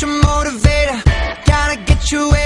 your motivator. Gotta get you in.